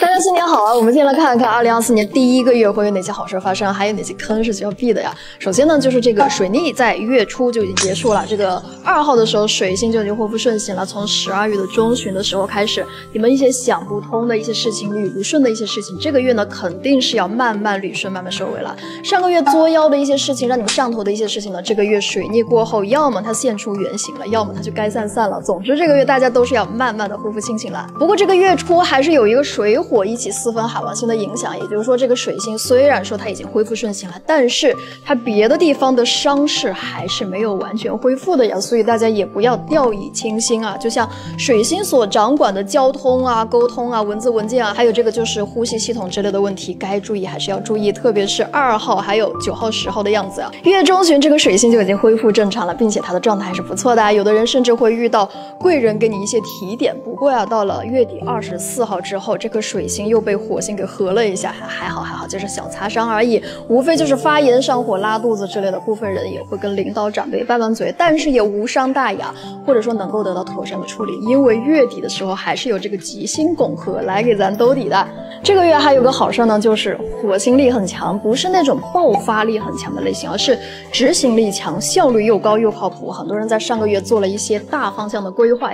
大家新年好啊！我们先来看看2024年第一个月会有哪些好事发生，还有哪些坑是需要避的呀？首先呢，就是这个水逆在月初就已经结束了，这个2号的时候水星就已经恢复顺行了。从12月的中旬的时候开始，你们一些想不通的一些事情、捋不顺的一些事情，这个月呢肯定是要慢慢捋顺、慢慢收尾了。上个月作妖的一些事情，让你们上头的一些事情呢，这个月水逆过后，要么它现出原形了，要么它就该散了。总之，这个月大家都是要慢慢的恢复清醒了。不过这个月初还是有一个水火一起四分海王星的影响，也就是说，这个水星虽然说它已经恢复顺行了，但是它别的地方的伤势还是没有完全恢复的呀，所以大家也不要掉以轻心啊。就像水星所掌管的交通啊、沟通啊、文字文件啊，还有这个就是呼吸系统之类的问题，该注意还是要注意，特别是2号还有9号、10号的样子啊。月中旬这个水星就已经恢复正常了，并且它的状态还是不错的啊。有的人甚至会遇到贵人给你一些提点，不过啊，到了月底24号之后，这个水星又被火星给合了一下，还好，就是小擦伤而已，无非就是发炎、上火、拉肚子之类的。部分人也会跟领导、长辈拌拌嘴，但是也无伤大雅，或者说能够得到妥善的处理。因为月底的时候还是有这个吉星拱合来给咱兜底的。这个月还有个好事呢，就是火星力很强，不是那种爆发力很强的类型，而是执行力强、效率又高又靠谱。很多人在上个月做了一些大方向的规划，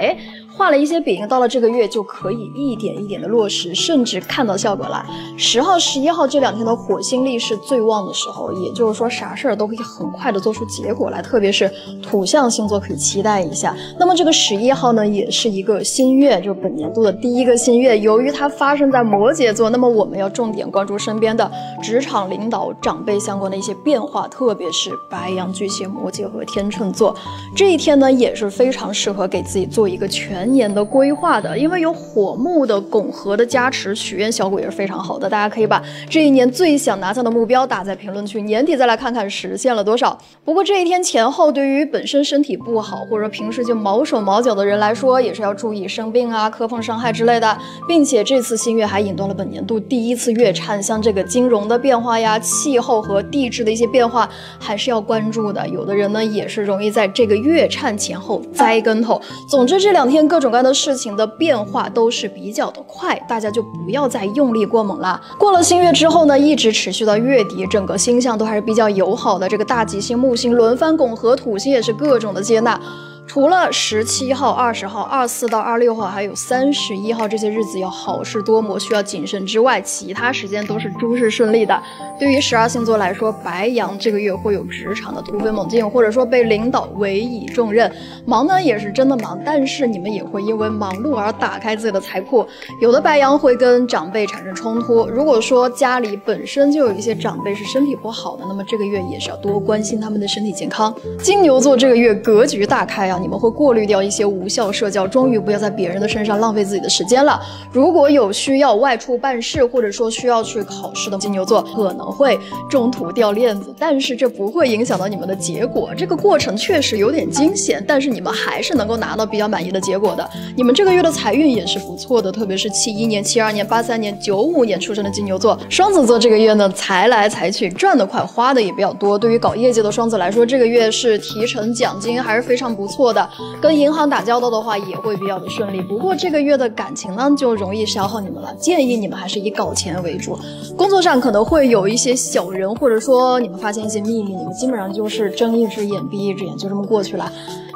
画了一些饼，到了这个月就可以一点一点的落实，甚至看到效果了。10号、11号这2天的火星力是最旺的时候，也就是说啥事儿都可以很快的做出结果来，特别是土象星座可以期待一下。那么这个11号呢，也是一个新月，就是本年度的第一个新月。由于它发生在摩羯座，那么我们要重点关注身边的职场、领导、长辈相关的一些变化，特别是白羊、巨蟹、摩羯和天秤座。这一天呢，也是非常适合给自己做一个全年的规划的，因为有火木的拱合的加持，许愿效果也是非常好的。大家可以把这一年最想拿下的目标打在评论区，年底再来看看实现了多少。不过这一天前后，对于本身身体不好或者说平时就毛手毛脚的人来说，也是要注意生病啊、磕碰伤害之类的。并且这次新月还引动了本年度第一次月颤，像这个金融的变化呀、气候和地质的一些变化还是要关注的。有的人呢也是容易在这个月颤前后栽跟头。总之这2天各种各样的事情的变化都是比较的快，大家就不要再用力过猛了。过了新月之后呢，一直持续到月底，整个星象都还是比较友好的。这个大吉星、木星轮番拱合，土星也是各种的接纳。除了17号、20号、24到26号，还有31号这些日子要好事多磨，需要谨慎之外，其他时间都是诸事顺利的。对于12星座来说，白羊这个月会有职场的突飞猛进，或者说被领导委以重任。忙呢也是真的忙，但是你们也会因为忙碌而打开自己的财库。有的白羊会跟长辈产生冲突，如果说家里本身就有一些长辈是身体不好的，那么这个月也是要多关心他们的身体健康。金牛座这个月格局大开啊，你们会过滤掉一些无效社交，终于不要在别人的身上浪费自己的时间了。如果有需要外出办事，或者说需要去考试的金牛座，可能会中途掉链子，但是这不会影响到你们的结果。这个过程确实有点惊险，但是你们还是能够拿到比较满意的结果的。你们这个月的财运也是不错的，特别是71年、72年、83年、95年出生的金牛座。双子座这个月呢，财来财去，赚得快，花的也比较多。对于搞业界的双子来说，这个月是提成奖金还是非常不错的，跟银行打交道的话也会比较的顺利。不过这个月的感情呢就容易消耗你们了，建议你们还是以搞钱为主。工作上可能会有一些小人，或者说你们发现一些秘密，你们基本上就是睁一只眼闭一只眼，就这么过去了。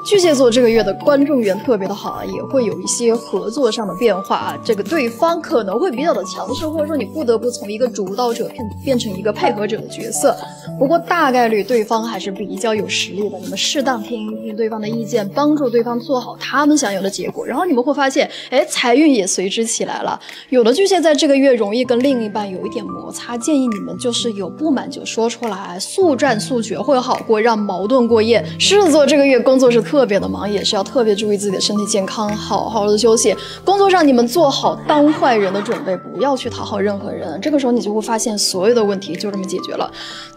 巨蟹座这个月的观众缘特别的好啊，也会有一些合作上的变化啊。这个对方可能会比较的强势，或者说你不得不从一个主导者变成一个配合者的角色。不过大概率对方还是比较有实力的，你们适当听一听对方的意见，帮助对方做好他们想有的结果，然后你们会发现，财运也随之起来了。有的巨蟹在这个月容易跟另一半有一点摩擦，建议你们就是有不满就说出来，速战速决会好过让矛盾过夜。狮子座这个月工作是特别的忙，也是要特别注意自己的身体健康，好好的休息。工作上你们做好当坏人的准备，不要去讨好任何人。这个时候你就会发现所有的问题就这么解决了。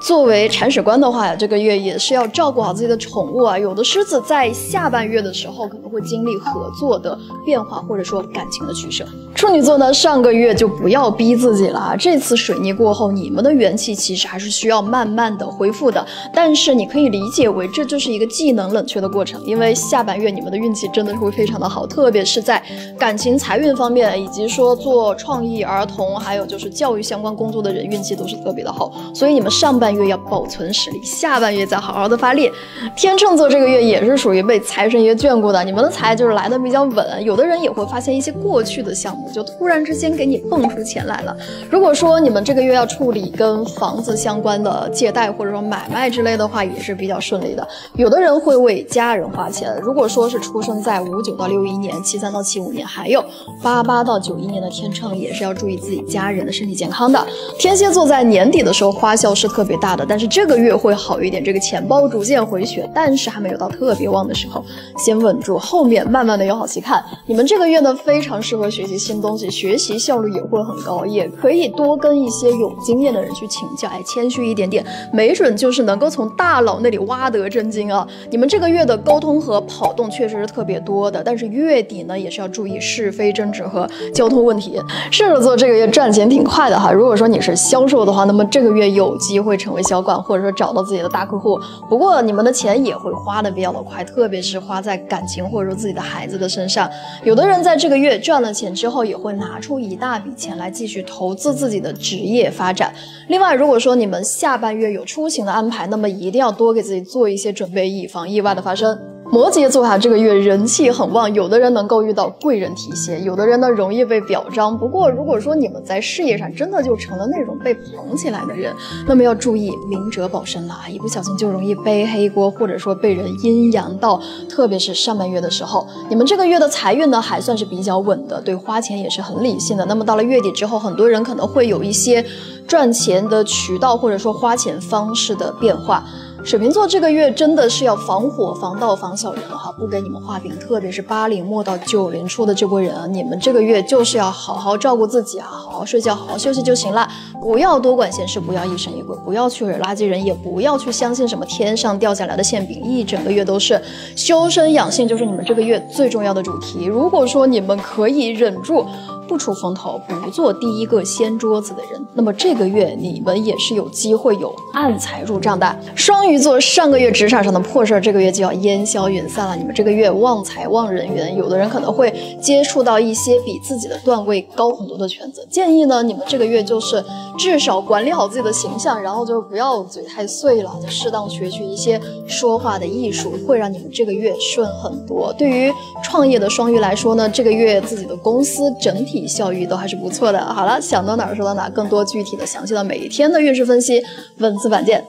作为铲屎官的话，这个月也是要照顾好自己的宠物啊。有的狮子在下半月的时候可能会经历合作的变化，或者说感情的取舍。处女座呢，上个月就不要逼自己了啊。这次水逆过后，你们的元气其实还是需要慢慢的恢复的，但是你可以理解为这就是一个技能冷却的过程。因为下半月你们的运气真的是会非常的好，特别是在感情财运方面，以及说做创意儿童，还有就是教育相关工作的人运气都是特别的好，所以你们上半月要保存实力，下半月再好好的发力。天秤座这个月也是属于被财神爷眷顾的，你们的财就是来的比较稳，有的人也会发现一些过去的项目就突然之间给你蹦出钱来了。如果说你们这个月要处理跟房子相关的借贷或者说买卖之类的话，也是比较顺利的。有的人会为家人花钱，如果说是出生在59到61年、73到75年，还有88到91年的天秤，也是要注意自己家人的身体健康的。天蝎座在年底的时候花销是特别大的，但是这个月会好一点，这个钱包逐渐回血，但是还没有到特别旺的时候，先稳住，后面慢慢的有好戏看。你们这个月呢非常适合学习新东西，学习效率也会很高，也可以多跟一些有经验的人去请教，哎，谦虚一点点，没准就是能够从大佬那里挖得真经啊。你们这个月的沟通和跑动确实是特别多的，但是月底呢也是要注意是非争执和交通问题。射手座这个月赚钱挺快的哈，如果说你是销售的话，那么这个月有机会成为销冠，或者说找到自己的大客户。不过你们的钱也会花的比较的快，特别是花在感情或者说自己的孩子的身上。有的人在这个月赚了钱之后，也会拿出一大笔钱来继续投资自己的职业发展。另外，如果说你们下半月有出行的安排，那么一定要多给自己做一些准备，以防意外的发生。摩羯座这个月人气很旺，有的人能够遇到贵人提携，有的人呢容易被表彰。不过如果说你们在事业上真的就成了那种被捧起来的人，那么要注意明哲保身了，一不小心就容易背黑锅，或者说被人阴阳到，特别是上半月的时候。你们这个月的财运呢还算是比较稳的，对花钱也是很理性的。那么到了月底之后，很多人可能会有一些赚钱的渠道或者说花钱方式的变化。水瓶座这个月真的是要防火防盗防小人哈，不给你们画饼，特别是80末到90初的这波人啊，你们这个月就是要好好照顾自己啊，好好睡觉，好好休息就行了，不要多管闲事，不要疑神疑鬼，不要去惹垃圾人，也不要去相信什么天上掉下来的馅饼，一整个月都是修身养性，就是你们这个月最重要的主题。如果说你们可以忍住不出风头，不做第一个掀桌子的人，那么这个月你们也是有机会有暗财入账的。双鱼座上个月职场上的破事，这个月就要烟消云散了。你们这个月旺财旺人缘，有的人可能会接触到一些比自己的段位高很多的圈子。建议呢，你们这个月就是至少管理好自己的形象，然后就不要嘴太碎了，就适当学习一些说话的艺术，会让你们这个月顺很多。对于创业的双鱼来说呢，这个月自己的公司整体效益都还是不错的。好了，想到哪儿说到哪儿，更多具体的详细的每一天的运势分析，文字版见。